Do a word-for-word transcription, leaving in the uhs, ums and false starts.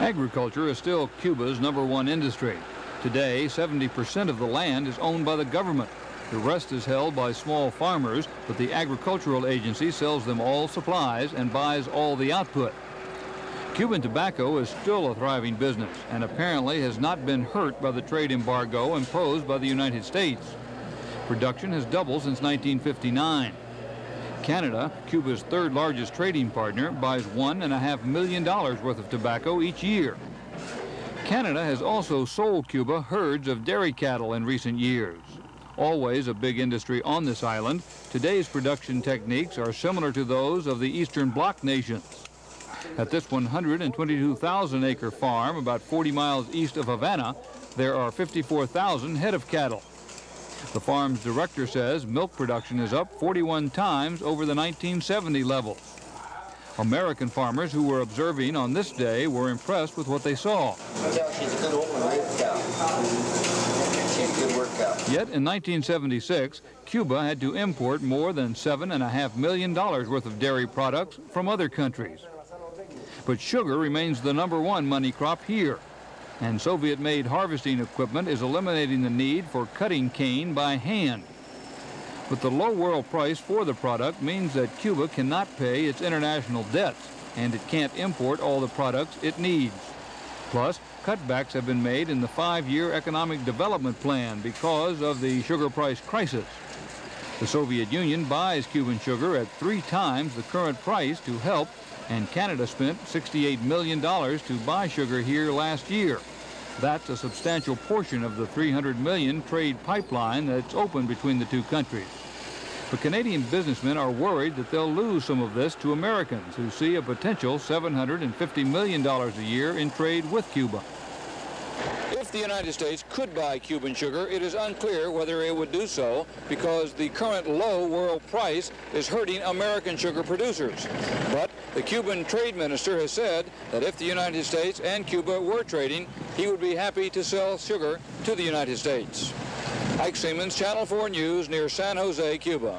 Agriculture is still Cuba's number one industry. Today, seventy percent of the land is owned by the government. The rest is held by small farmers, but the agricultural agency sells them all supplies and buys all the output. Cuban tobacco is still a thriving business and apparently has not been hurt by the trade embargo imposed by the United States. Production has doubled since nineteen fifty-nine. Canada, Cuba's third largest trading partner, buys one and a half million dollars worth of tobacco each year. Canada has also sold Cuba herds of dairy cattle in recent years. Always a big industry on this island, today's production techniques are similar to those of the Eastern Bloc nations. At this one hundred twenty-two thousand acre farm, about forty miles east of Havana, there are fifty-four thousand head of cattle. The farm's director says milk production is up forty-one times over the nineteen seventy levels. American farmers who were observing on this day were impressed with what they saw. Yeah, she's a good woman, right? Yeah. She's a good workout. Yet in nineteen seventy-six, Cuba had to import more than seven point five million dollars worth of dairy products from other countries. But sugar remains the number one money crop here, and Soviet-made harvesting equipment is eliminating the need for cutting cane by hand. But the low world price for the product means that Cuba cannot pay its international debts, and it can't import all the products it needs. Plus, cutbacks have been made in the five-year economic development plan because of the sugar price crisis. The Soviet Union buys Cuban sugar at three times the current price to help, and Canada spent sixty-eight million dollars to buy sugar here last year. That's a substantial portion of the three hundred million dollars trade pipeline that's open between the two countries. But Canadian businessmen are worried that they'll lose some of this to Americans who see a potential seven hundred fifty million dollars a year in trade with Cuba. If the United States could buy Cuban sugar, it is unclear whether it would do so because the current low world price is hurting American sugar producers. But the Cuban trade minister has said that if the United States and Cuba were trading, he would be happy to sell sugar to the United States. Ike Seamans, Channel four News, near San Jose, Cuba.